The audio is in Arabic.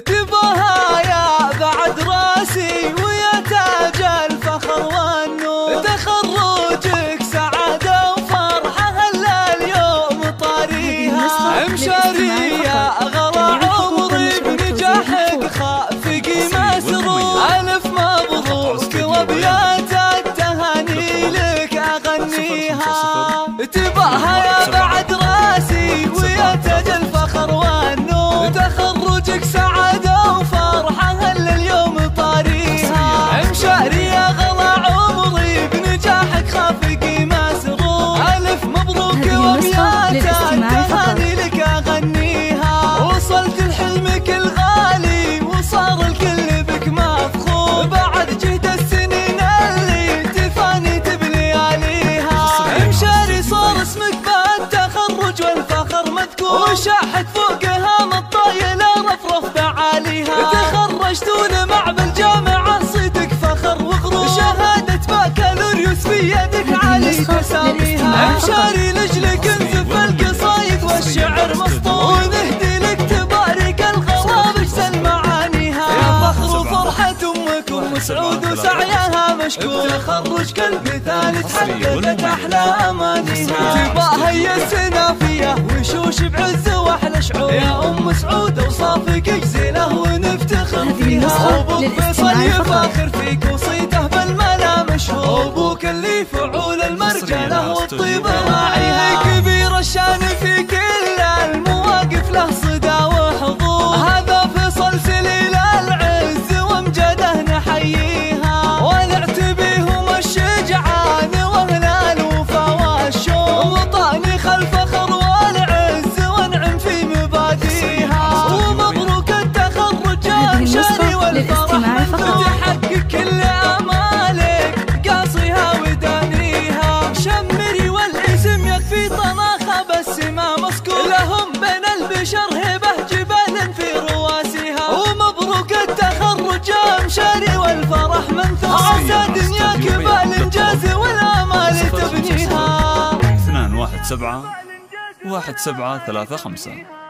تباها يا بعد راسي ويا تاج الفخر والنور، تخرجك سعادة وفرحة هلا اليوم طاريها، مشاريع غلا عمري بنجاحك خافقي مسرور، ألف مبروك وأبيات التهاني لك أغنيها، تباها يا بعد راسي ويا تاج الفخر والنور، تخرجك سعادة وشاحت فوقها مطايلة رفرف بعاليها، تخرجتون مع بالجامعة صيتك فخر وغرور، شهادة بكالوريوس في يدك عالي تساميها، مشاري لجلك انزف القصايد والشعر مسطور، ونهدي لك تبارك الغراب اجسل معانيها، يا فخر وفرحة امك ومسعود وسعيها مشكور، تخرج كالمثال تحققت احلى امانيها، تباها هي السنافية وشوش بعز واحلى شعور، يا ام سعود وصافك جزيله ونفتخر فيها، ابوك فيصل يفاخر فيك وصيته بالملا مشهور، ابوك اللي فعول المرجله والطيبه راعيها، كبير الشان في كل المواقف له صدى وحضور، هذا فيصل سليل العز وامجده نحييها، ونعتبيهم الشجعان واهل الوفا والشوق، وطني خلف تحقق كل امالك قاصيها ودانيها، شمري والاسم يكفي طناخه بس ما مسكون، لهم بين البشر هبه جبال في رواسها، ومبروك التخرج يا مشاري والفرح منثور، عسى دنيا كبال انجاز والامال تبنيها. 2 1 7 1 7 3 5